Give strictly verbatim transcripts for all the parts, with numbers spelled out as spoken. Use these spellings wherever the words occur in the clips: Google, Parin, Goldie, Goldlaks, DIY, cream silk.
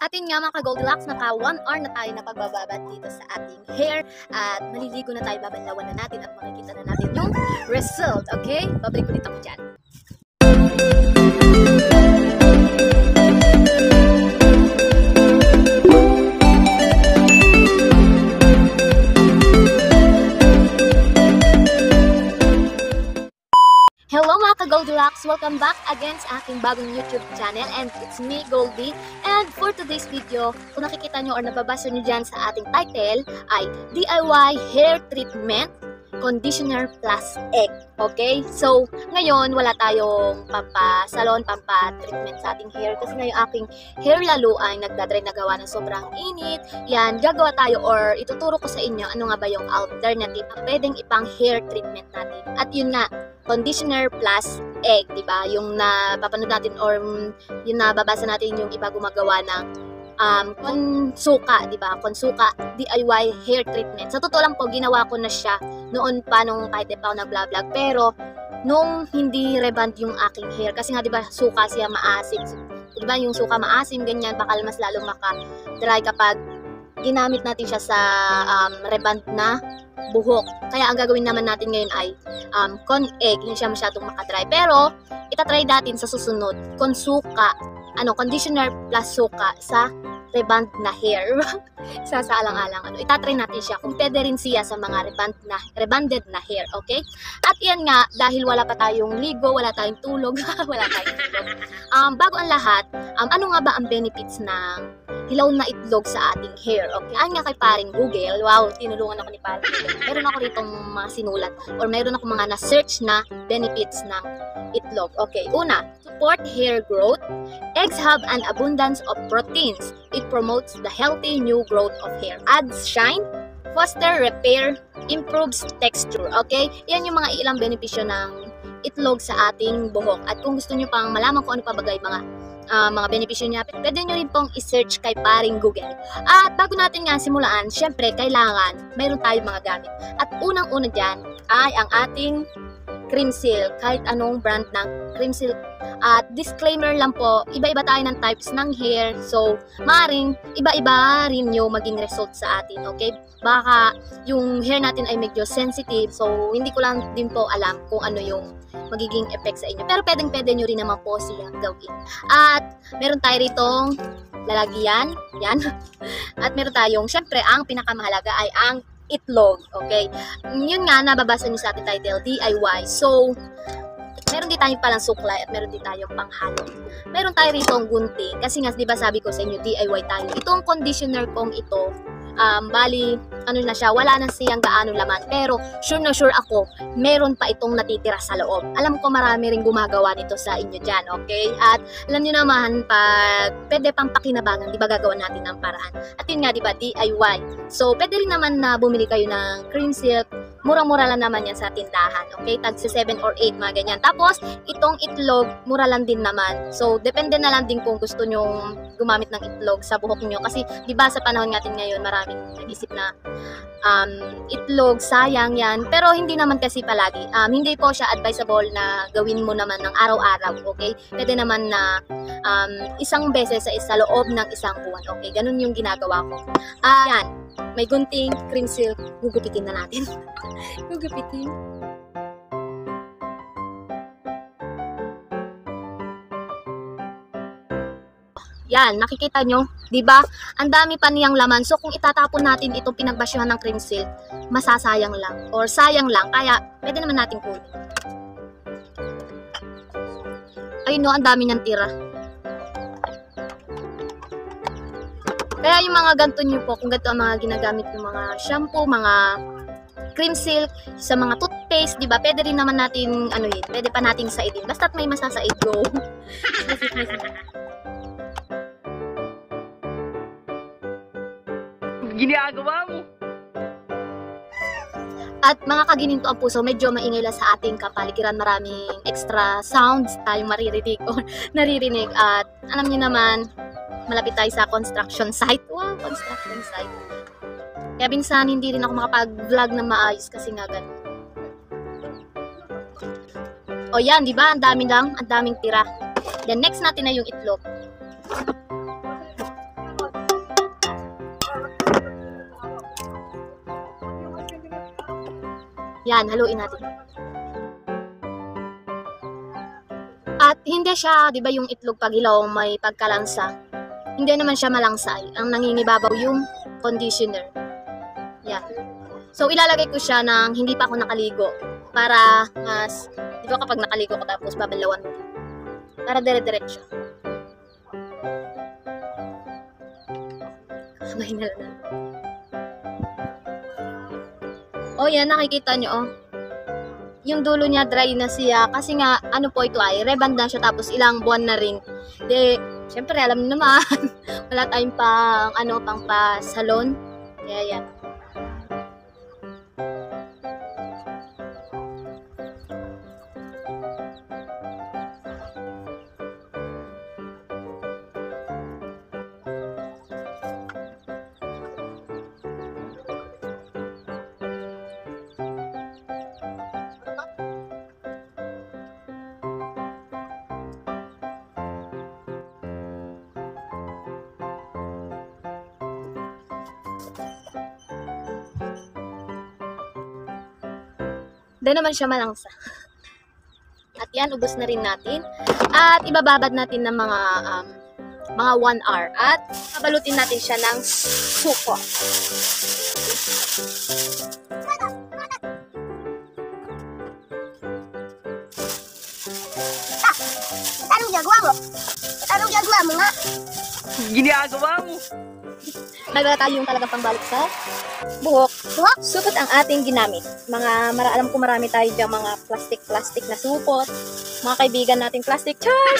Atin nga mga ka-Goldilocks, naka one hour na tayo na pagbababad dito sa ating hair at maliligo na tayo, babanlawan na natin at makikita na natin yung result, okay? Babalik ulit ako dyan. Goldlaks, welcome back again sa aking bagong YouTube channel, and it's me, Goldie. And for today's video, kung nakikita nyo or nababasa nyo dyan sa ating title ay D I Y Hair Treatment Conditioner Plus Egg. Okay? So, ngayon wala tayong pampasalon, pampatreatment sa ating hair kasi ngayon aking hair lalo ay nagdadry na gawa ng sobrang init. Yan, gagawa tayo or ituturo ko sa inyo ano nga ba yung alternative na pwedeng ipang hair treatment natin. At yun nga, conditioner plus egg, di ba? Yung napapanood natin or yung nababasa natin yung iba gumagawa ng um, konsuka, di ba? Konsuka D I Y hair treatment. Sa totoo lang po, ginawa ko na siya noon pa nung kahit pa ako nag-vlog, pero nung hindi reband yung aking hair. Kasi nga, di ba, suka siya maasim. Di ba, yung suka maasim, ganyan, bakal mas lalo maka-dry kapag ginamit natin siya sa um, reband na buhok. Kaya ang gagawin naman natin ngayon ay um, con-egg. Hindi siya masyadong makadry. Pero, itatry natin sa susunod. Konsuka. Ano, conditioner plus suka sa reband na hair. sa saalang-alang. Ano, itatry natin siya. Kung pwede rin siya sa mga reband na, rebanded na hair. Okay? At yan nga, dahil wala pa tayong ligo, wala tayong tulog. wala tayong tulog. Um, bago ang lahat, um, ano nga ba ang benefits ng hilaw na itlog sa ating hair. Okay, ayon nga kay Parin Google. Wow, tinulungan ako ni Parin Google. Meron ako ritong mga sinulat or meron ako mga na-search na benefits ng itlog. Okay, una, support hair growth. Eggs have an abundance of proteins. It promotes the healthy new growth of hair. Adds shine, foster repair, improves texture. Okay, yan yung mga ilang benepisyo ng itlog sa ating buhok. At kung gusto nyo pang malaman kung ano pa bagay mga Uh, mga benepisyo niya, pwede nyo rin pong i-search kay Paring Google. At bago natin nga simulaan, syempre, kailangan mayroon tayong mga gamit. At unang-una dyan ay ang ating cream silk, kahit anong brand ng cream silk. At disclaimer lang po, iba-iba tayo ng types ng hair. So, maaaring iba-iba rin yung maging result sa atin, okay? Baka yung hair natin ay medyo sensitive, so hindi ko lang din po alam kung ano yung magiging effect sa inyo. Pero pwedeng-pwede nyo rin naman po siyang gawin. At meron tayo ritong lalagyan, yan. At meron tayong, syempre, ang pinakamahalaga ay ang itlog, okay? Yun nga, nababasa nyo sa ating title, D I Y. So, meron din tayong palang suklay at meron din tayong panghalo. Meron tayo ritong gunting. Kasi nga, di ba sabi ko sa inyo, D I Y tayo. Itong conditioner kong ito, um, bali, ano na siya, wala na siyang gaano laman. Pero, sure na sure ako, meron pa itong natitira sa loob. Alam ko marami rin gumagawa nito sa inyo dyan, okay? At, alam nyo naman, pag pwede pang pakinabangan, di ba gagawa natin ng paraan? At yun nga, di ba, D I Y. So, pwede rin naman na bumili kayo ng cream silk. Murang-mura lang naman yan sa tindahan. Okay? Tag sa seven or eight, mga ganyan. Tapos, itong itlog, mura lang din naman. So, depende na lang din kung gusto nyong gumamit ng itlog sa buhok nyo. Kasi, di ba sa panahon natin ngayon, maraming nag-isip na um, itlog, sayang yan. Pero, hindi naman kasi palagi. Um, hindi po siya advisable na gawin mo naman ng araw-araw. Okay? Pwede naman na um, isang beses sa isa loob ng isang buwan. Okay? Ganun yung ginagawa ko. Uh, yan. May gunting, cream silk, gugupitin na natin. Gugupitin. Yan, nakikita nyo, di ba? Ang dami pa niyang laman. So, kung itatapon natin itong pinagbasyuhan ng cream silk, masasayang lang or sayang lang. Kaya, pwede naman natin kunin. Ayun no, ang dami niyang tira. Kaya yung mga ganito nyo po, kung ganito ang mga ginagamit ng mga shampoo, mga cream silk, sa mga toothpaste, diba? Pwede rin naman natin, ano yun, pwede pa natin saidin. Basta't may masasaid, go. Ginagawa mo. At mga kagininto ang puso, medyo maingay lang sa ating kapaligiran. Maraming extra sounds tayong maririnig o naririnig. At alam niyo naman, malapit tayo sa construction site. Wow, construction site. Kaya minsan hindi rin ako makapag-vlog na maayos kasi nga ganun. O yan, di ba? Ang dami lang, ang daming tira. Then next natin na yung itlog. Yan, haluin natin. At hindi siya, 'di ba, yung itlog pag hilaw may pagkalansa. Hindi naman siya malangsay. Ang nangingibabaw yung conditioner. Yan. So ilalagay ko siya nang hindi pa ako nakaligo para mas, 'di ba, kapag nakaligo ko tapos babalawan ko. Para dire-diretso. May nalala. Oh, yan, nakikita nyo, oh. Yung dulo niya dry na siya. Kasi nga, ano po ito ay, reband na siya tapos ilang buwan na rin. De, syempre, alam nyo naman. Wala tayong pang, ano, pang pa-salon. Kaya yan. Hindi naman siya malangsa. At yan, ubos na rin natin. At ibababad natin ng mga um, mga one hour. At babalutin natin siya ng suko. Anong gagawa mo? Anong gagawa mo nga? Ginagawa mo? Nagdala tayong talagang pambalik sa buhok. Buhok? Supot ang ating ginamit. Mga, mara, alam ko marami tayo dyan mga plastic-plastic na supot. Mga kaibigan nating plastic. Char!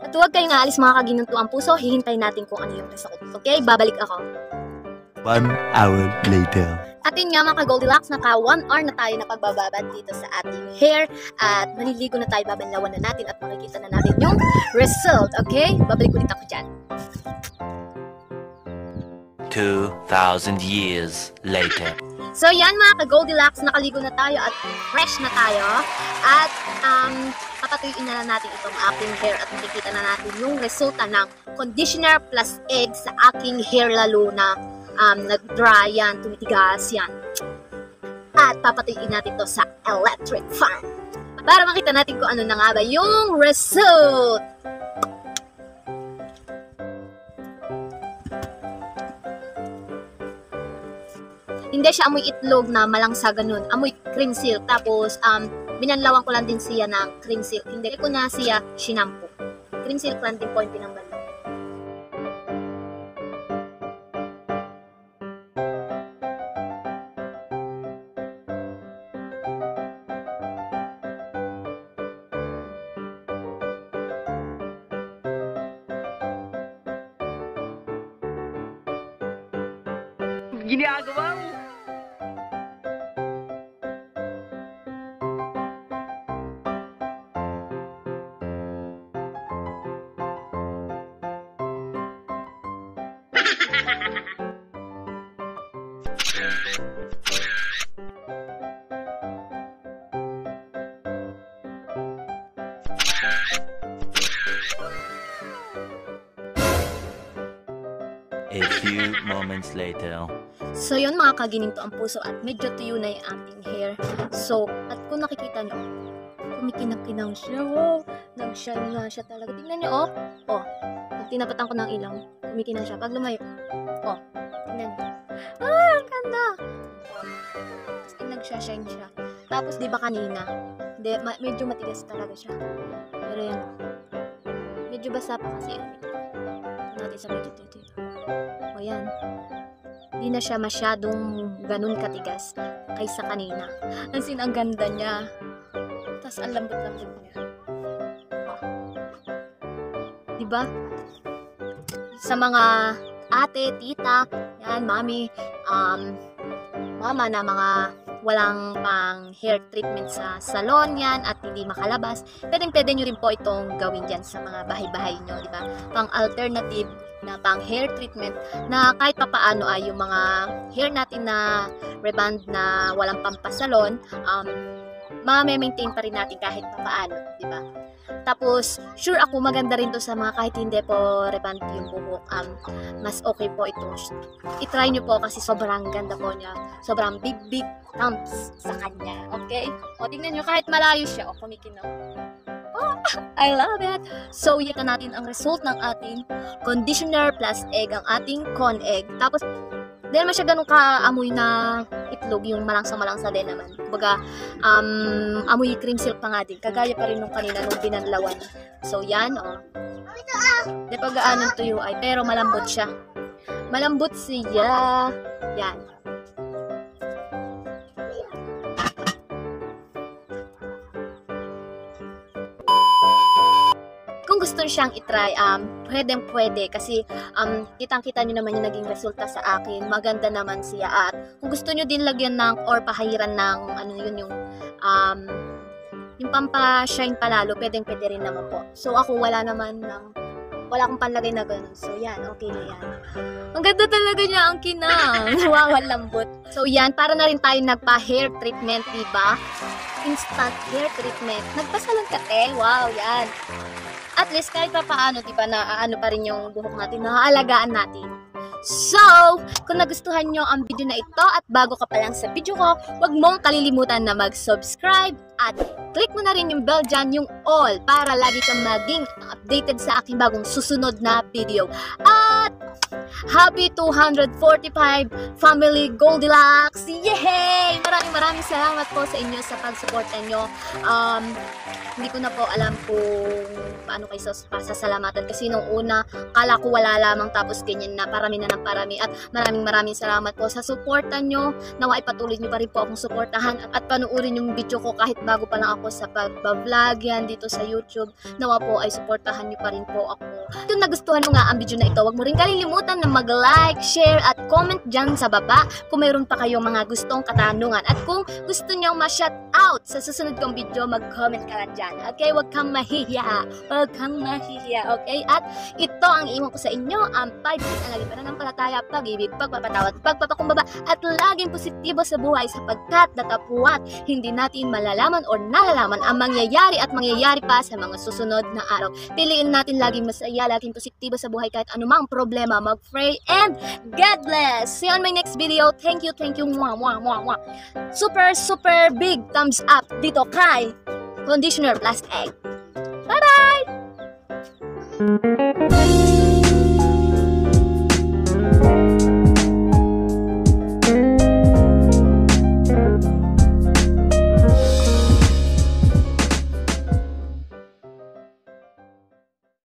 At huwag kayong aalis mga kaginuntuang puso. Hihintayin natin kung ano yung result. Okay? Babalik ako. One hour later. At yun nga mga ka-Goldilocks, naka one hour na tayo na pagbababad dito sa ating hair. At maliligo na tayo, babanlawan na natin at makikita na natin yung result. Okay? Babalik ulit ako dyan. two thousand years later. So yan mga ka-Goldilocks, nakaligo na tayo at fresh na tayo. At um, papatuyuin na lang natin itong aking hair at makikita na natin yung resulta ng conditioner plus egg sa aking hair lalo na Um, nag-dry yan, tumitigas yan. At papatuyin natin to sa electric fan para makita natin kung ano na nga ba yung result. Hindi siya amoy itlog na malangsa ganun. Amoy cream silk. Tapos, um, binanlawan ko lang din siya ng cream silk. Hindi ko na siya sinampo. Cream silk lang din po yung pinamban. Ginagawa mo. A few moments later. So yun mga kaginito ang puso at medyo tuyo na yung ating hair. So, at kung nakikita nyo, kumikinang-kinang siya. Wow! Nag-shine na siya talaga. Tingnan nyo, oh! Oh! Tinapatan ko ng ilang. Kumikinang siya. Pag lumayo, oh! Tingnan nyo. Ah! Ang ganda! Tapos nag-shine siya. Tapos diba kanina, di, ma medyo matigas talaga siya. Pero yan, medyo basa pa kasi. Natin sa medyo tuyo. O yan. Hindi na siya masyadong ganun katigas kaysa kanina. As in, ang ganda niya. Tapos, ang lambot-lambot niya. Diba? Sa mga ate, tita, yan, mami, um, mama na mga walang pang hair treatment sa salon yan at hindi makalabas, pwedeng-pwede nyo rin po itong gawin dyan sa mga bahay-bahay nyo, diba? Pang alternative na pang hair treatment na kahit papaano ay yung mga hair natin na reband na walang pampasalon, um, ma-maintain pa rin natin kahit papaano, diba? Tapos, sure ako maganda rin to sa mga kahit hindi po revamp yung buhok. Um, mas okay po ito. I-try nyo po kasi sobrang ganda po niya. Sobrang big, big thumbs sa kanya. Okay? O, tingnan nyo kahit malayo siya. O, kumikinaw. Oh, I love it! So, yata natin ang result ng ating conditioner plus egg, ang ating corn egg. Tapos, dahil man siya ganun ka-amoy na itlog, yung malangsa-malangsa din naman. Kumbaga, um, amoy cream silk pa nga din. Kagaya pa rin nung kanina, nung binanlawan. So, yan, o. Di pa gaano tuyo ay, pero malambot siya. Malambot siya. Yan. Kung gusto nyo siyang itry, um, pwedeng pwede kasi um, kitang-kita nyo naman yung naging resulta sa akin. Maganda naman siya at kung gusto nyo din lagyan ng or pahahiran ng ano yun yung um, yung pampashine palalo, pwedeng pwede rin naman po. So ako wala naman ng wala akong panlagay na ganun. So yan, okay na yan. Ang ganda talaga niya, ang kinang. Wow, ang lambot. So yan, para na rin tayo nagpa-hair treatment, diba? Instant hair treatment. Nagpasalan ka te. Wow, yan. At least kahit pa paano, diba, naaano pa rin yung buhok natin, naaalagaan natin. So, kung nagustuhan nyo ang video na ito at bago ka pa lang sa video ko, huwag mong kalilimutan na mag-subscribe at click mo na rin yung bell dyan, yung all, para lagi kang maging updated sa aking bagong susunod na video. At happy two forty-five Family Goldilaks! Yay! Maraming maraming salamat po sa inyo sa pag-suporta nyo. Um, hindi ko na po alam kung paano kayo pasasalamatan kasi nung una kala ko wala lamang tapos ganyan na parami na ng parami at maraming maraming salamat po sa suporta nyo. Nawa ipatuloy nyo pa rin po akong suportahan at panuorin yung video ko kahit bago pa lang ako sa pagbablog yan dito sa YouTube. Nawa po ay suportahan nyo pa rin po ako. Kung nagustuhan mo nga ang video na ito, huwag mo rin kalilimutan na mag-like, share at comment dyan sa baba kung mayroon pa kayong mga gustong katanungan at kung gusto nyo ma-shout out sa susunod kong video, mag-comment ka lang dyan. Okay, huwag kang mahihiya. Huwag kang mahihiya, okay? At ito ang iiwan ko sa inyo, ang five P's ang lalipanan ng palataya, pag-ibig, pagpapatawad, pagpapakumbaba, at laging positibo sa buhay sapagkat natapuwat hindi natin malalaman o nalalaman ang mangyayari at mangyayari pa sa mga susunod na araw. Piliin natin laging masaya, laging positibo sa buhay kahit anumang problema. Mag-pray and God bless! See you on my next video. Thank you, thank you. Mwah, mwah, mwah, mwah. Super, super big thumbs up dito kay Conditioner Plus Egg. Bye-bye!